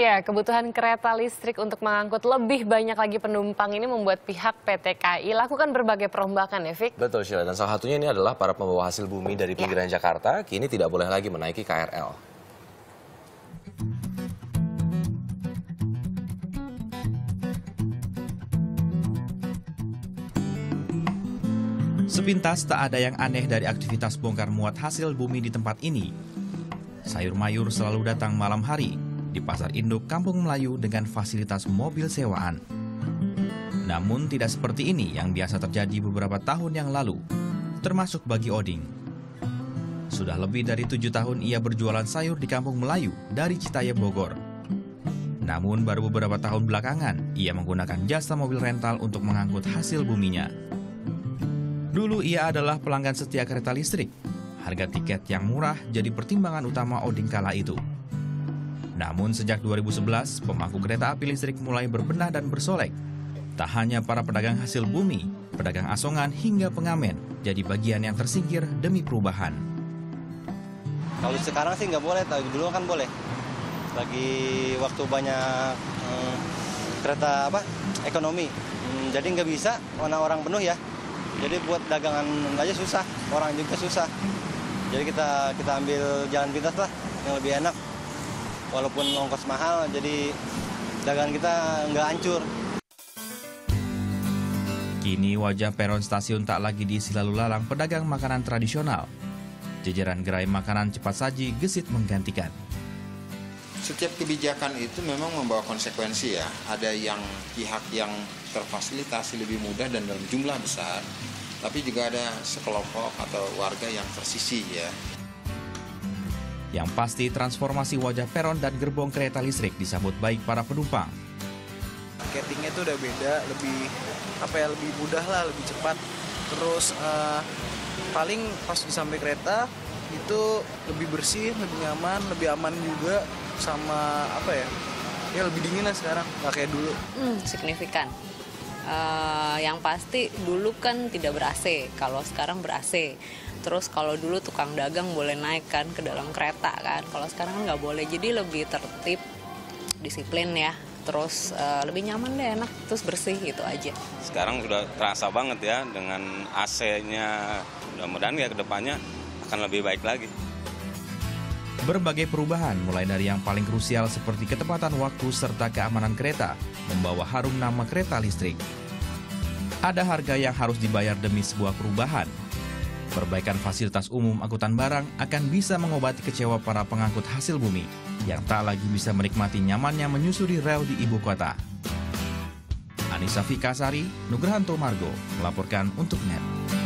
Ya, kebutuhan kereta listrik untuk mengangkut lebih banyak lagi penumpang ini membuat pihak PT KAI lakukan berbagai perombakan, Evik. Betul, Sheila. Dan salah satunya ini adalah para pembawa hasil bumi dari pinggiran Jakarta kini tidak boleh lagi menaiki KRL. Sepintas tak ada yang aneh dari aktivitas bongkar muat hasil bumi di tempat ini. Sayur mayur selalu datang malam hari di Pasar Induk Kampung Melayu dengan fasilitas mobil sewaan. Namun tidak seperti ini yang biasa terjadi beberapa tahun yang lalu, termasuk bagi Oding. Sudah lebih dari 7 tahun ia berjualan sayur di Kampung Melayu dari Citayeu Bogor. Namun baru beberapa tahun belakangan, ia menggunakan jasa mobil rental untuk mengangkut hasil buminya. Dulu ia adalah pelanggan setia kereta listrik. Harga tiket yang murah jadi pertimbangan utama Oding kala itu. Namun sejak 2011, pemangku kereta api listrik mulai berbenah dan bersolek. Tak hanya para pedagang hasil bumi, pedagang asongan hingga pengamen jadi bagian yang tersingkir demi perubahan. Kalau sekarang sih nggak boleh, tapi dulu kan boleh. Lagi waktu banyak kereta ekonomi, jadi nggak bisa karena orang penuh ya. Jadi buat dagangan aja susah, orang juga susah. Jadi kita ambil jalan pintas lah yang lebih enak. Walaupun ongkos mahal, jadi dagangan kita nggak hancur. Kini wajah peron stasiun tak lagi diisi lalu lalang pedagang makanan tradisional. Jajaran gerai makanan cepat saji gesit menggantikan. Setiap kebijakan itu memang membawa konsekuensi ya. Ada yang pihak yang terfasilitasi lebih mudah dan dalam jumlah besar, tapi juga ada sekelompok atau warga yang tersisih ya. Yang pasti transformasi wajah peron dan gerbong kereta listrik disambut baik para penumpang. Marketingnya itu udah beda, lebih mudah lah, lebih cepat. Terus paling pas disampai kereta itu lebih bersih, lebih nyaman, lebih aman juga, sama ya lebih dingin lah sekarang, nggak kayak dulu. Signifikan. Yang pasti dulu kan tidak ber-AC, kalau sekarang ber-AC. Terus kalau dulu tukang dagang boleh naik kan ke dalam kereta kan, kalau sekarang nggak boleh. Jadi lebih tertib, disiplin ya. Terus lebih nyaman deh, enak, terus bersih gitu aja. Sekarang sudah terasa banget ya dengan AC-nya. Mudah-mudahan ya kedepannya akan lebih baik lagi. Berbagai perubahan mulai dari yang paling krusial seperti ketepatan waktu serta keamanan kereta membawa harum nama kereta listrik. Ada harga yang harus dibayar demi sebuah perubahan. Perbaikan fasilitas umum angkutan barang akan bisa mengobati kecewa para pengangkut hasil bumi yang tak lagi bisa menikmati nyamannya menyusuri rel di ibu kota. Anissa Fika Sari, Nugrahanto Margo melaporkan untuk NET.